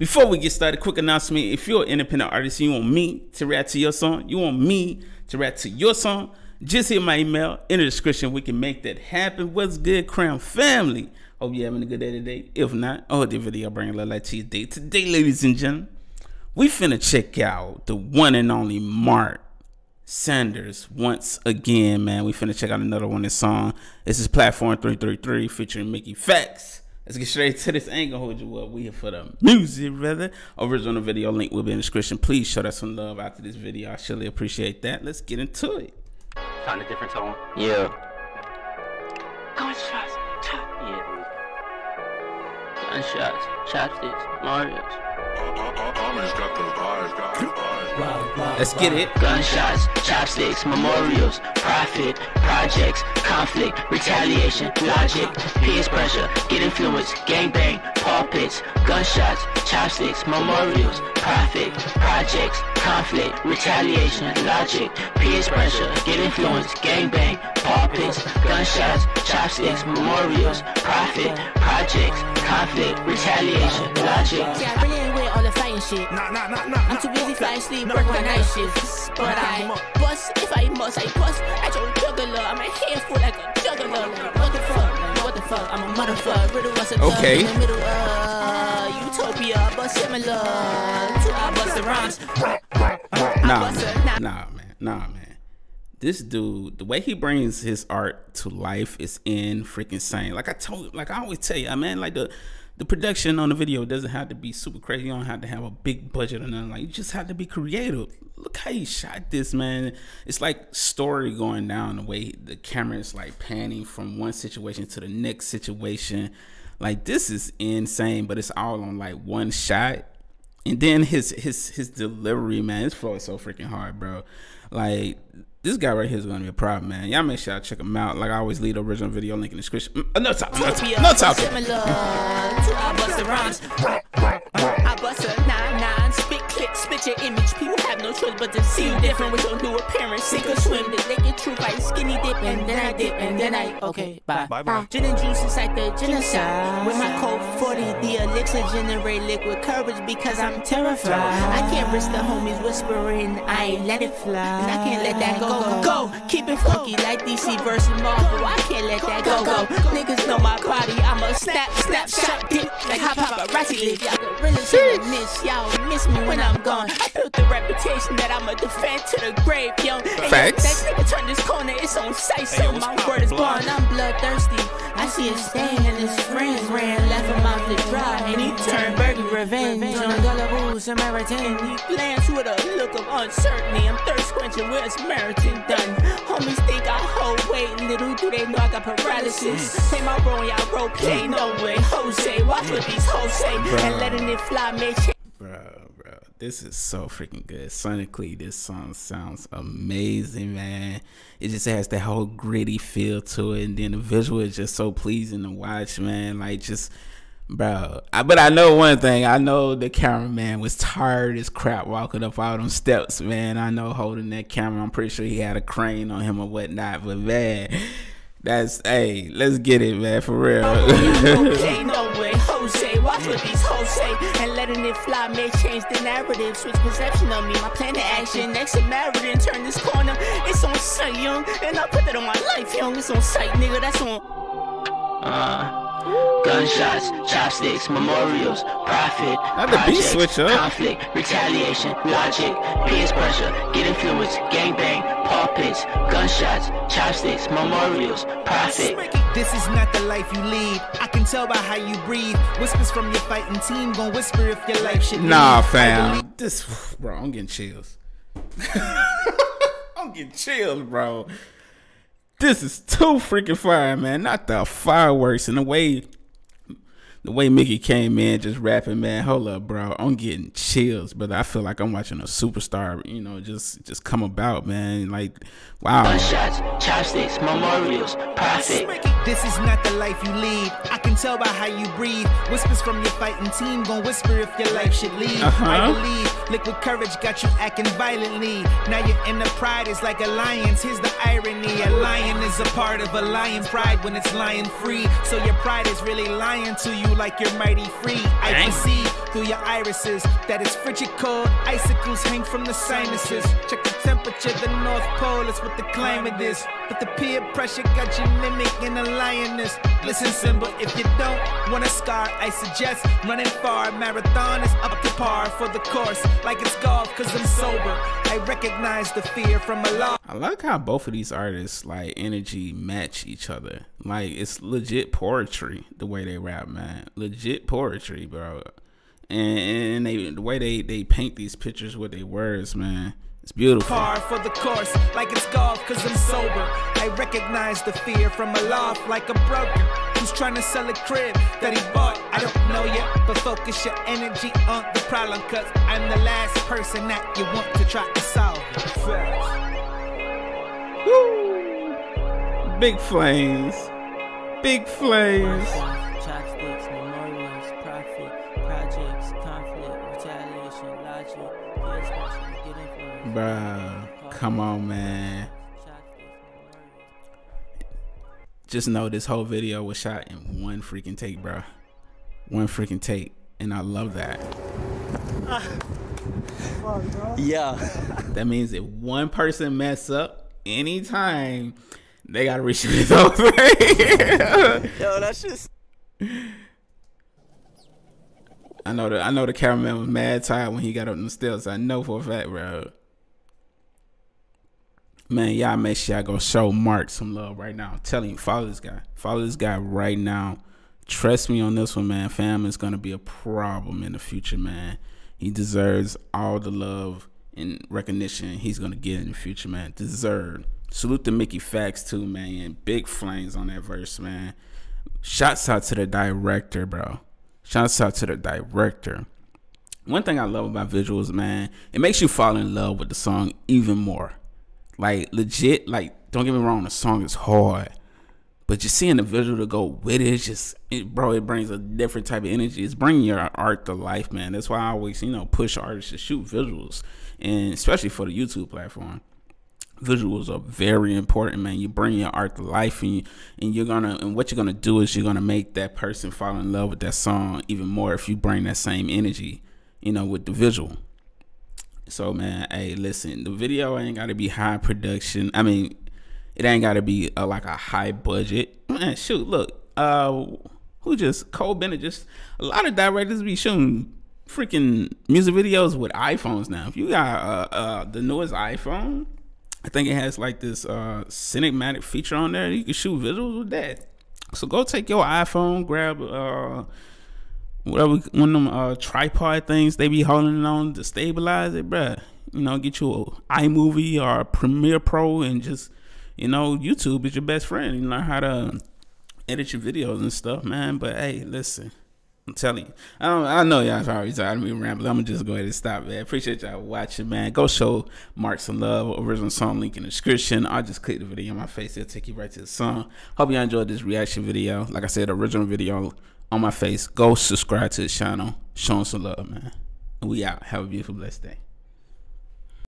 Before we get started, quick announcement. If you're an independent artist and you want me to rap to your song, you want me to rap to your song, just hit my email in the description. We can make that happen. What's good, Crown Family? Hope you're having a good day today. If not, I hope the video bring a little light to your day. Today, ladies and gentlemen, we finna check out the one and only Mark Saunders once again, man. We finna check out another one of his songs. This is Platform333 featuring Mickey Factz. Let's get straight to this. I ain't gonna hold you up. We here for the music, brother. Original video link will be in the description. Please show that some love after this video. I surely appreciate that. Let's get into it. Find a different tone. Yeah. Gunshots. Yeah. Gunshots. Chopsticks. Mario's. Let's get it. Gunshots, chopsticks, memorials, profit, projects, conflict, retaliation, logic, peer pressure, get influence, gangbang, pulpits. Gunshots, chopsticks, memorials, profit, projects, conflict, retaliation, logic, peer pressure, get influence, gangbang, pulpits. Gunshots, chopsticks, memorials, profit, projects, conflict, retaliation, logic. Yeah, bring it with all the fighting shit. Nah. I'm too busy flying sleep, work my night shifts. But I bust, if I must, I bust. I don't juggler, I'm a handful like a juggler. What the fuck? What the fuck? I'm a motherfucker. Riddle was a thug in the middle of utopia, but similar to I bust the rhymes. Nah, man. This dude, the way he brings his art to life is in freaking insane. Like I always tell you, man, like the production on the video doesn't have to be super crazy. You don't have to have a big budget or nothing. Like, you just have to be creative. Look how he shot this, man. It's like story going down, the way the camera is like panning from one situation to the next situation. Like, this is insane, but it's all on like one shot. And then his delivery, man, his flow is so freaking hard, bro. Like, this guy right here is gonna be a problem, man. Y'all make sure y'all check him out. Like I always leave the original video link in the description. No talking. I bust a 9-9, spit, click, spit your image. People have no choice but to see you different with your new appearance. Sink or swim, the naked truth, I skinny dip, and then I dip, and then I okay, bye. Gin and juice is like the genocide. With my Cold 40, the elixir generate liquid courage because I'm terrified. I can't risk the homies whispering, I ain't let it fly. And I can't let that go. Keep it funky like DC versus Marvel. I can't let that go. Niggas know my body, I'm a snap, shot, dip, like how paparazzi live. Y'all the realest in the niche, y'all miss me when I'm gone. I built the reputation that I'm a defend to the grave, yo. Facts. That nigga turn this corner, it's on sight, so my word is born. I'm bloodthirsty. I see him staying and his friends ran, left him out to dry, and he turned burgundy revenge on Gullaboo's and Maritain. He glanced with a look of uncertainty. I'm thirst quenching, where's Maritain done? Homies think I hold weight, little do they know I got paralysis. Play my role, y'all role play, no way, Jose. Watch what these hoes say, and letting it fly may change. Bro, this is so freaking good. Sonically, this song sounds amazing, man. It just has that whole gritty feel to it, and then the visual is just so pleasing to watch, man. Like, just, bro. But I know one thing. I know the cameraman was tired as crap walking up all them steps, man. I know holding that camera. I'm pretty sure he had a crane on him or whatnot, but man, that's, hey, let's get it, man, for real. Okay, no way, Jose. Watch what these hoes say, and letting it fly may change the narrative. Switch perception on me, my plan to action. Next to Meriden, turn this corner. It's on sight, young, and I put that on my life, young. It's on sight, nigga. That's on. Gunshots, chopsticks, memorials, profit, projects, conflict, retaliation, logic, peer pressure, get influence, gangbang, pulpits. Gunshots, chopsticks, memorials, profit. This is not the life you lead. I can tell by how you breathe. Whispers from your fighting team gon' whisper if your life should be. Nah, fam. This, bro, I'm getting chills. I'm getting chills, bro. This is too freaking fire, man. Not the fireworks and the way Mickey came in just rapping, man. Hold up, bro. I'm getting chills, brother. I feel like I'm watching a superstar, you know, just come about, man. Like, wow. Gunshots, chopsticks, memorials, profit. This is not the life you lead. I can tell by how you breathe. Whispers from your fighting team gon' whisper if your life should lead. I believe liquid courage got you acting violently. Now your inner pride is like a lion's. Here's the irony. A lion is a part of a lion's pride when it's lion free. So your pride is really lying to you. you like you're mighty free. I can see through your irises that it's frigid cold. Icicles hang from the sinuses. Check the temperature, the North Pole is what the climate is. But the peer pressure got you mimicking a lioness. Listen, Simba, if you don't want a scar, I suggest running far. Marathon is up to par for the course, like it's golf, cause I'm sober. I recognize the fear from a lot. I like how both of these artists like energy match each other. Like it's legit poetry the way they rap, man. Legit poetry, bro. And the way they paint these pictures with their words, man. It's beautiful. Par for the course, like it's golf, cause I'm sober. I recognize the fear from aloft, like a broker who's trying to sell a crib that he bought. I don't know yet, but focus your energy on the problem, cause I'm the last person that you want to try to solve. Woo! Big flames. Big flames. Chopsticks, memorials, profit, projects, conflict, retaliation, logic. Bruh, come on, man. Just know this whole video was shot in one freaking take, bruh. One freaking take, and I love that. Yeah. That means if one person mess up anytime, they gotta reshoot the whole thing. Yo, that's just... I know the cameraman was mad tired when he got up on the stairs. I know for a fact, bro. Man, y'all make sure y'all go show Mark some love right now. I'm telling you, follow this guy. Follow this guy right now. Trust me on this one, man. Fam is gonna be a problem in the future, man. He deserves all the love and recognition he's gonna get in the future, man. Deserved. Salute to Mickey Factz too, man. Big flames on that verse, man. Shouts out to the director, bro. Shouts out to the director. One thing I love about visuals, man, it makes you fall in love with the song even more. Like, legit, like, don't get me wrong, the song is hard. But just seeing the visual to go with it, bro, it brings a different type of energy. It's bringing your art to life, man. That's why I always, you know, push artists to shoot visuals. And especially for the YouTube platform. Visuals are very important, man. You bring your art to life, and what you're gonna do is you're gonna make that person fall in love with that song even more if you bring that same energy, you know, with the visual. So, man, hey, listen, the video ain't gotta be high production. I mean, it ain't gotta be like a high budget. Man, shoot, look, Cole Bennett, just a lot of directors be shooting freaking music videos with iPhones now. If you got the newest iPhone. I think it has like this cinematic feature on there. You can shoot visuals with that. So go take your iPhone, grab whatever one of them tripod things they be holding on to stabilize it, bruh. You know, get you an iMovie or a Premiere Pro, and just, you know, YouTube is your best friend. You learn how to edit your videos and stuff, man. But hey, listen. I'm telling you, I know y'all probably tired of me rambling. I'm gonna just go ahead and stop, man. Appreciate y'all watching, man. Go show Mark some love. Original song link in the description. I'll just click the video in my face. It'll take you right to the song. Hope y'all enjoyed this reaction video. Like I said, original video on my face. Go subscribe to the channel. Show him some love, man. We out. Have a beautiful, blessed day.